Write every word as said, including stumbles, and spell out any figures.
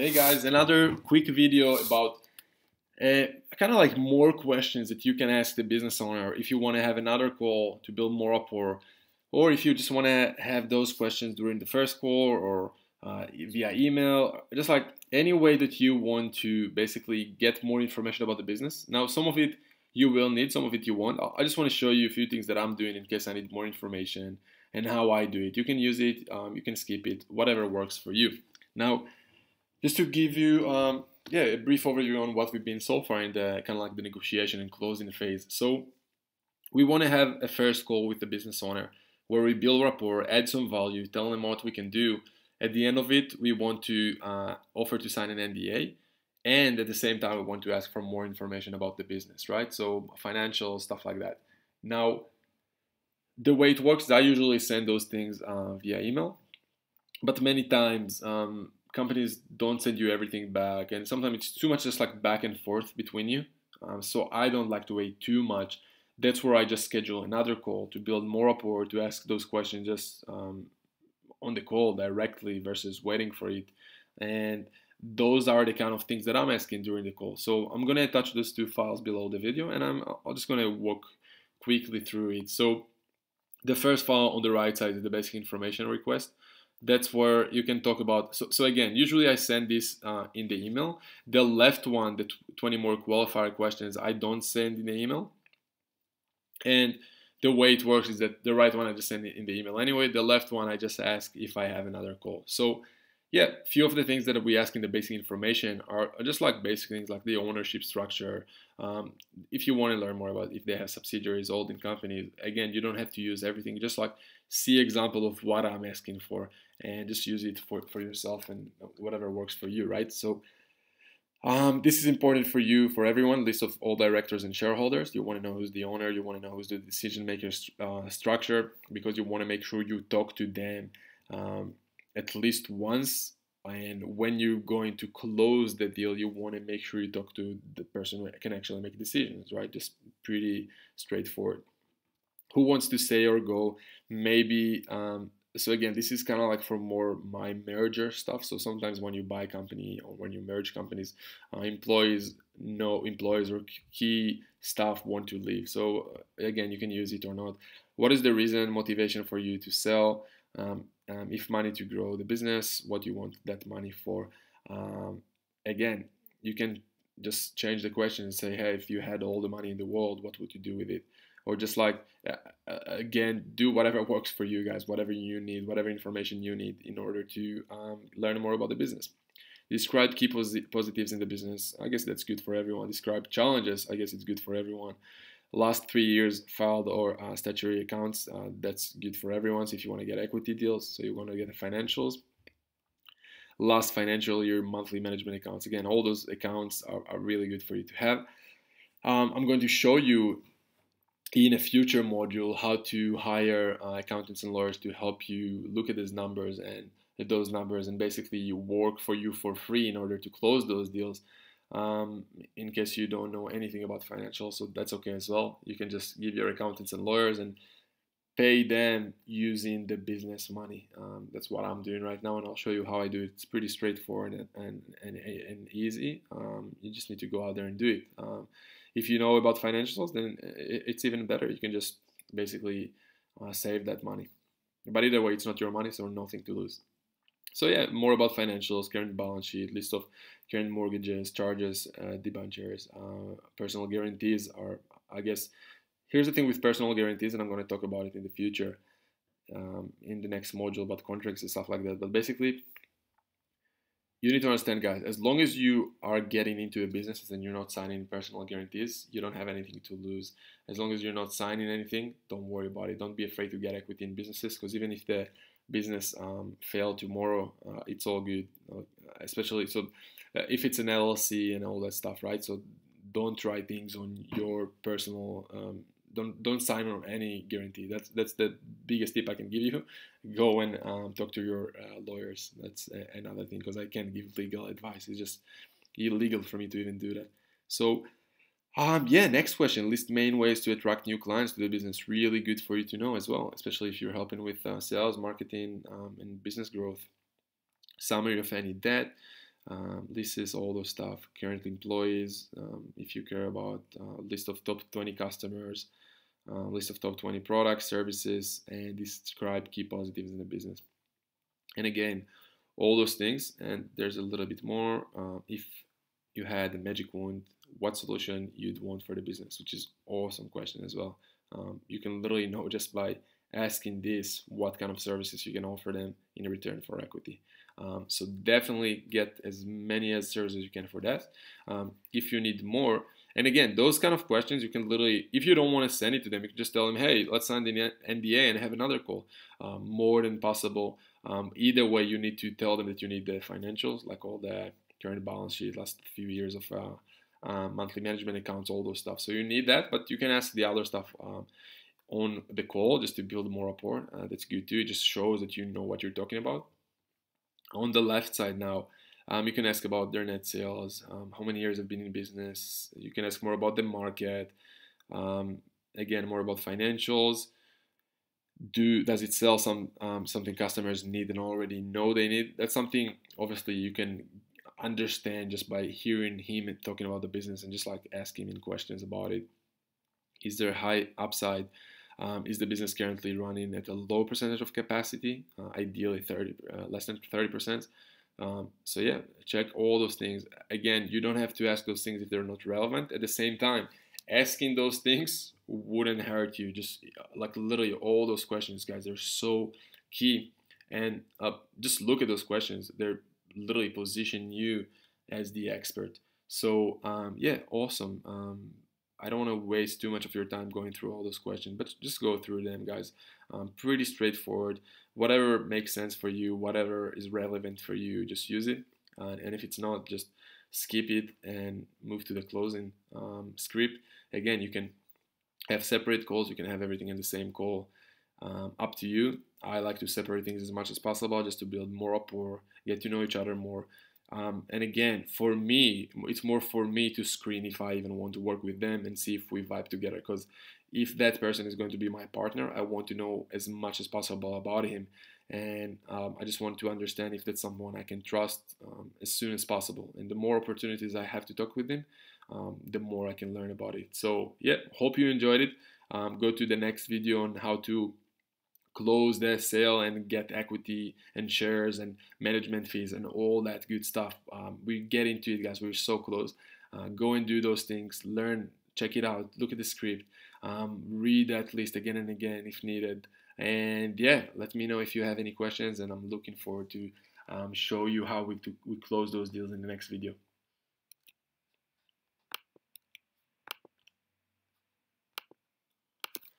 Hey guys, another quick video about uh, kind of like more questions that you can ask the business owner if you want to have another call to build more rapport, or if you just want to have those questions during the first call or uh, via email, just like any way that you want to basically get more information about the business. Now, some of it you will need, some of it you won't. I just want to show you a few things that I'm doing in case I need more information and how I do it. You can use it, um, you can skip it, whatever works for you. Now, just to give you um, yeah, a brief overview on what we've been so far in the kind of like the negotiation and closing phase. So we want to have a first call with the business owner where we build rapport, add some value, tell them what we can do. At the end of it, we want to uh, offer to sign an N D A, and at the same time, we want to ask for more information about the business, right? So financial stuff like that. Now, the way it works, I usually send those things uh, via email, but many times, um, companies don't send you everything back, and sometimes it's too much just like back and forth between you. Um, so I don't like to wait too much. That's where I just schedule another call to build more rapport, to ask those questions just um, on the call directly versus waiting for it. And those are the kind of things that I'm asking during the call. So I'm going to attach those two files below the video, and I'm, I'm just going to walk quickly through it. So the first file on the right side is the basic information request. That's where you can talk about, so, so again, usually I send this uh, in the email. The left one, the twenty more qualifier questions, I don't send in the email. And the way it works is that the right one I just send in the email anyway. The left one I just ask if I have another call. So yeah, a few of the things that we ask in the basic information are just like basic things like the ownership structure. Um, if you want to learn more about if they have subsidiaries, holding companies, again, you don't have to use everything. Just like see example of what I'm asking for, and just use it for, for yourself and whatever works for you, right? So um, this is important for you, for everyone, list of all directors and shareholders. You want to know who's the owner, you want to know who's the decision maker uh, structure, because you want to make sure you talk to them um, at least once, and when you're going to close the deal, you want to make sure you talk to the person who can actually make decisions, right? Just pretty straightforward. Who wants to say or go? Maybe... Um, So again, this is kind of like for more my merger stuff. So sometimes when you buy a company or when you merge companies, uh, employees, no employees or key staff want to leave. So again, you can use it or not. What is the reason, motivation for you to sell? Um, um, if money to grow the business, what you want that money for? Um, again, you can just change the question and say, hey, if you had all the money in the world, what would you do with it? Or just like, uh, again, do whatever works for you guys, whatever you need, whatever information you need in order to um, learn more about the business. Describe key posit positives in the business. I guess that's good for everyone. Describe challenges. I guess it's good for everyone. Last three years filed or uh, statutory accounts. Uh, that's good for everyone. So if you want to get equity deals, so you want to get the financials. Last financial year, monthly management accounts. Again, all those accounts are, are really good for you to have. Um, I'm going to show you in a future module how to hire uh, accountants and lawyers to help you look at these numbers and at those numbers and basically work for you for free in order to close those deals. Um, in case you don't know anything about financials, so that's okay as well. You can just give your accountants and lawyers and pay them using the business money. Um, that's what I'm doing right now, and I'll show you how I do it. It's pretty straightforward and, and, and, and easy. Um, you just need to go out there and do it. Um, If you know about financials, then it's even better. You can just basically uh, save that money. But either way, it's not your money, so nothing to lose. So yeah, more about financials, current balance sheet, list of current mortgages, charges, uh, debentures, uh, personal guarantees are, I guess, here's the thing with personal guarantees, and I'm going to talk about it in the future, um, in the next module about contracts and stuff like that. But basically, you need to understand, guys, as long as you are getting into a business and you're not signing personal guarantees, you don't have anything to lose. As long as you're not signing anything, don't worry about it. Don't be afraid to get equity in businesses, because even if the business um, fails tomorrow, uh, it's all good, uh, especially so uh, if it's an L L C and all that stuff, right? So don't try things on your personal, um, don't don't sign on any guarantee. That's, that's the biggest tip I can give you. Go and um, talk to your uh, lawyers. That's a, another thing, because I can't give legal advice. It's just illegal for me to even do that. So um, yeah, next question. List main ways to attract new clients to the business. Really good for you to know as well, especially if you're helping with uh, sales, marketing, um, and business growth. Summary of any debt. Um, this is all the stuff, current employees, um, if you care about uh, list of top twenty customers, uh, list of top twenty products, services, and describe key positives in the business. And again, all those things, and there's a little bit more. Uh, if you had a magic wand, what solution you'd want for the business, which is awesome question as well. Um, you can literally know just by asking this what kind of services you can offer them in return for equity. Um, so definitely get as many as services you can for that. Um, if you need more, and again, those kind of questions you can literally, if you don't want to send it to them, you can just tell them, hey, let's sign the N D A and have another call. Um, more than possible. Um, either way, you need to tell them that you need the financials, like all the current balance sheet, last few years of uh, uh, monthly management accounts, all those stuff. So you need that, but you can ask the other stuff um, on the call just to build more rapport. Uh, that's good too. It just shows that you know what you're talking about. On the left side now, um, you can ask about their net sales, um, how many years they've been in business. You can ask more about the market. Um, again, more about financials. Do does it sell some um, something customers need and already know they need? That's something obviously you can understand just by hearing him and talking about the business and just like asking him questions about it. Is there high upside? Um, is the business currently running at a low percentage of capacity? Uh, ideally, thirty, uh, less than thirty percent. Um, so yeah, check all those things. Again, you don't have to ask those things if they're not relevant. At the same time, asking those things wouldn't hurt you. Just like literally all those questions, guys, they're so key. And uh, just look at those questions. They're literally position you as the expert. So um, yeah, awesome. Um, I don't want to waste too much of your time going through all those questions, but just go through them, guys. Um, pretty straightforward. Whatever makes sense for you, whatever is relevant for you, just use it. Uh, and if it's not, just skip it and move to the closing um, script. Again, you can have separate calls. You can have everything in the same call. Um, up to you. I like to separate things as much as possible just to build more rapport, get to know each other more. Um, and again, for me, it's more for me to screen if I even want to work with them and see if we vibe together. Because if that person is going to be my partner, I want to know as much as possible about him. And um, I just want to understand if that's someone I can trust um, as soon as possible. And the more opportunities I have to talk with him, um, the more I can learn about it. So yeah, hope you enjoyed it. Um, go to the next video on how to close their sale and get equity and shares and management fees and all that good stuff. Um, we get into it, guys. We're so close. Uh, go and do those things. Learn. Check it out. Look at the script. Um, read that list again and again if needed. And yeah, let me know if you have any questions. And I'm looking forward to um, show you how we, we close those deals in the next video.